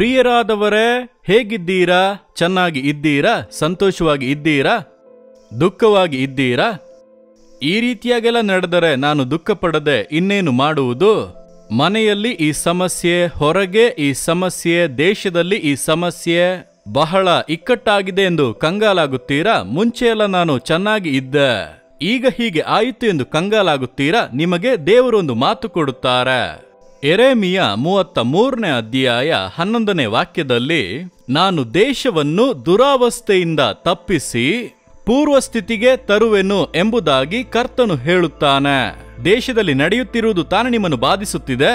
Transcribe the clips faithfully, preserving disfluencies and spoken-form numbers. ಪ್ರಿಯರಾದವರೇ, ಹೇಗಿದ್ದೀರಾ? ಚೆನ್ನಾಗಿ ಇದ್ದೀರಾ? ಸಂತೋಷವಾಗಿ ಇದ್ದೀರಾ? ದುಃಖವಾಗಿ ಇದ್ದೀರಾ? ಈ ರೀತಿಯಾಗೆಲ್ಲ ನಡೆದರೆ ನಾನು ದುಃಖ ಪಡದೆ ಇನ್ನೇನು ಮಾಡುವುದು? ಮನೆಯಲ್ಲಿ ಈ ಸಮಸ್ಯೆ, ಹೊರಗೆ ಈ ಸಮಸ್ಯೆ, ದೇಶದಲ್ಲಿ ಈ ಸಮಸ್ಯೆ ಬಹಳ ಇಕ್ಕಟ್ಟಾಗಿದೆ ಎಂದು ಕಂಗಾಲಾಗುತ್ತೀರಾ? ಮುಂಚೆಯೆಲ್ಲ ನಾನು ಚೆನ್ನಾಗಿ ಇದ್ದೆ, ಈಗ ಹೀಗೆ ಆಯಿತು ಎಂದು ಕಂಗಾಲಾಗುತ್ತೀರಾ? ನಿಮಗೆ ದೇವರೊಂದು ಮಾತು ಕೊಡುತ್ತಾರೆ. ಯೆರೆಮೀಯ ಮೂವತ್ತ ಮೂರನೇ ಅಧ್ಯಾಯ ಹನ್ನೊಂದನೇ ವಾಕ್ಯದಲ್ಲಿ, ನಾನು ದೇಶವನ್ನು ದುರಾವಸ್ಥೆಯಿಂದ ತಪ್ಪಿಸಿ ಪೂರ್ವಸ್ಥಿತಿಗೆ ತರುವೆನು ಎಂಬುದಾಗಿ ಕರ್ತನು ಹೇಳುತ್ತಾನೆ. ದೇಶದಲ್ಲಿ ನಡೆಯುತ್ತಿರುವುದು ತಾನೇ ನಿಮ್ಮನ್ನು ಬಾಧಿಸುತ್ತಿದೆ.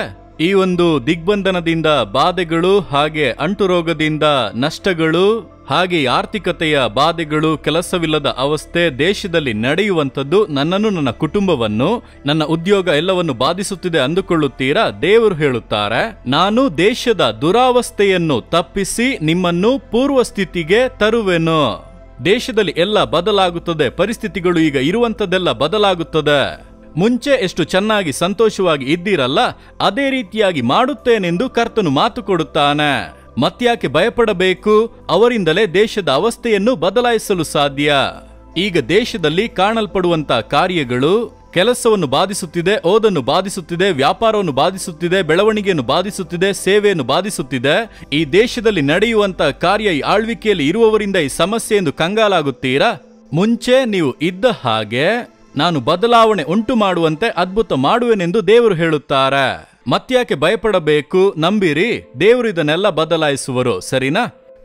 ಈ ಒಂದು ದಿಗ್ಬಂಧನದಿಂದ ಬಾಧೆಗಳು, ಹಾಗೆ ಅಂಟುರೋಗದಿಂದ ನಷ್ಟಗಳು, ಹಾಗೆ ಆರ್ಥಿಕತೆಯ ಬಾಧೆಗಳು, ಕೆಲಸವಿಲ್ಲದ ಅವಸ್ಥೆ ದೇಶದಲ್ಲಿ ನಡೆಯುವಂಥದ್ದು ನನ್ನನ್ನು, ನನ್ನ ಕುಟುಂಬವನ್ನು, ನನ್ನ ಉದ್ಯೋಗ ಎಲ್ಲವನ್ನು ಬಾಧಿಸುತ್ತಿದೆ ಅಂದುಕೊಳ್ಳುತ್ತೀರಾ? ದೇವರು ಹೇಳುತ್ತಾರೆ, ನಾನು ದೇಶದ ದುರಾವಸ್ಥೆಯನ್ನು ತಪ್ಪಿಸಿ ನಿಮ್ಮನ್ನು ಪೂರ್ವಸ್ಥಿತಿಗೆ ತರುವೆನು. ದೇಶದಲ್ಲಿ ಎಲ್ಲ ಬದಲಾಗುತ್ತದೆ, ಪರಿಸ್ಥಿತಿಗಳು ಈಗ ಇರುವಂಥದ್ದೆಲ್ಲ ಬದಲಾಗುತ್ತದೆ. ಮುಂಚೆ ಎಷ್ಟು ಚೆನ್ನಾಗಿ ಸಂತೋಷವಾಗಿ ಇದ್ದೀರಲ್ಲ, ಅದೇ ರೀತಿಯಾಗಿ ಮಾಡುತ್ತೇನೆಂದು ಕರ್ತನು ಮಾತು ಕೊಡುತ್ತಾನೆ. ಮತ್ಯಾಕೆ ಭಯಪಡಬೇಕು? ಅವರಿಂದಲೇ ದೇಶದ ಅವಸ್ಥೆಯನ್ನು ಬದಲಾಯಿಸಲು ಸಾಧ್ಯ. ಈಗ ದೇಶದಲ್ಲಿ ಕಾಣಲ್ಪಡುವಂಥ ಕಾರ್ಯಗಳು ಕೆಲಸವನ್ನು ಬಾಧಿಸುತ್ತಿದೆ, ಓದನ್ನು ಬಾಧಿಸುತ್ತಿದೆ, ವ್ಯಾಪಾರವನ್ನು ಬಾಧಿಸುತ್ತಿದೆ, ಬೆಳವಣಿಗೆಯನ್ನು ಬಾಧಿಸುತ್ತಿದೆ, ಸೇವೆಯನ್ನು ಬಾಧಿಸುತ್ತಿದೆ. ಈ ದೇಶದಲ್ಲಿ ನಡೆಯುವಂಥ ಕಾರ್ಯ, ಈ ಆಳ್ವಿಕೆಯಲ್ಲಿ ಇರುವವರಿಂದ ಈ ಸಮಸ್ಯೆ ಎಂದು ಕಂಗಾಲಾಗುತ್ತೀರಾ? ಮುಂಚೆ ನೀವು ಇದ್ದ ಹಾಗೆ ನಾನು ಬದಲಾವಣೆ ಉಂಟು ಮಾಡುವಂತೆ ಅದ್ಭುತ ಮಾಡುವೆನೆಂದು ದೇವರು ಹೇಳುತ್ತಾರೆ. ಮತ್ಯಾಕೆ ಭಯಪಡಬೇಕು? ನಂಬಿರಿ, ದೇವರು ಇದನ್ನೆಲ್ಲ ಬದಲಾಯಿಸುವರು. ಸರಿನಾ?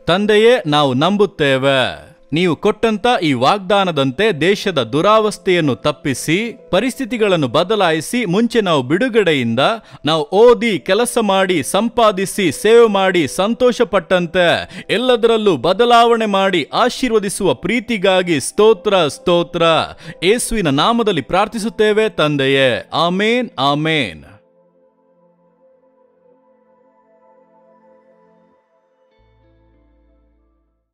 ತಂದೆಯೇ, ನಾವು ನಂಬುತ್ತೇವೆ. ನೀವು ಕೊಟ್ಟಂತ ಈ ವಾಗ್ದಾನದಂತೆ ದೇಶದ ದುರಾವಸ್ಥೆಯನ್ನು ತಪ್ಪಿಸಿ, ಪರಿಸ್ಥಿತಿಗಳನ್ನು ಬದಲಾಯಿಸಿ, ಮುಂಚೆ ನಾವು ಬಿಡುಗಡೆಯಿಂದ ನಾವು ಓದಿ, ಕೆಲಸ ಮಾಡಿ, ಸಂಪಾದಿಸಿ, ಸೇವೆ ಮಾಡಿ, ಸಂತೋಷ ಪಟ್ಟಂತೆ ಎಲ್ಲದರಲ್ಲೂ ಬದಲಾವಣೆ ಮಾಡಿ ಆಶೀರ್ವದಿಸುವ ಪ್ರೀತಿಗಾಗಿ ಸ್ತೋತ್ರ ಸ್ತೋತ್ರ. ಯೇಸುವಿನ ನಾಮದಲ್ಲಿ ಪ್ರಾರ್ಥಿಸುತ್ತೇವೆ ತಂದೆಯೇ. ಆಮೇನ್, ಆಮೇನ್.